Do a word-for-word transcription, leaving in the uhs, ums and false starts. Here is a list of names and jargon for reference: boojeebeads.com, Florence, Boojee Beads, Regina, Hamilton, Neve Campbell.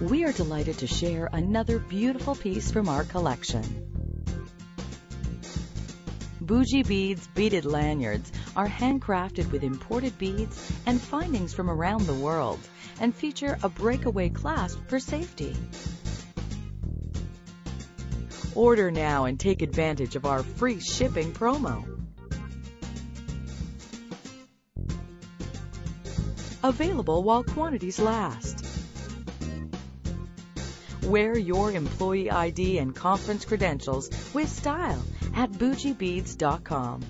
We are delighted to share another beautiful piece from our collection. Boojee Beads beaded lanyards are handcrafted with imported beads and findings from around the world and feature a breakaway clasp for safety. Order now and take advantage of our free shipping promo. Available while quantities last. Wear your employee I D and conference credentials with style at boojee beads dot com.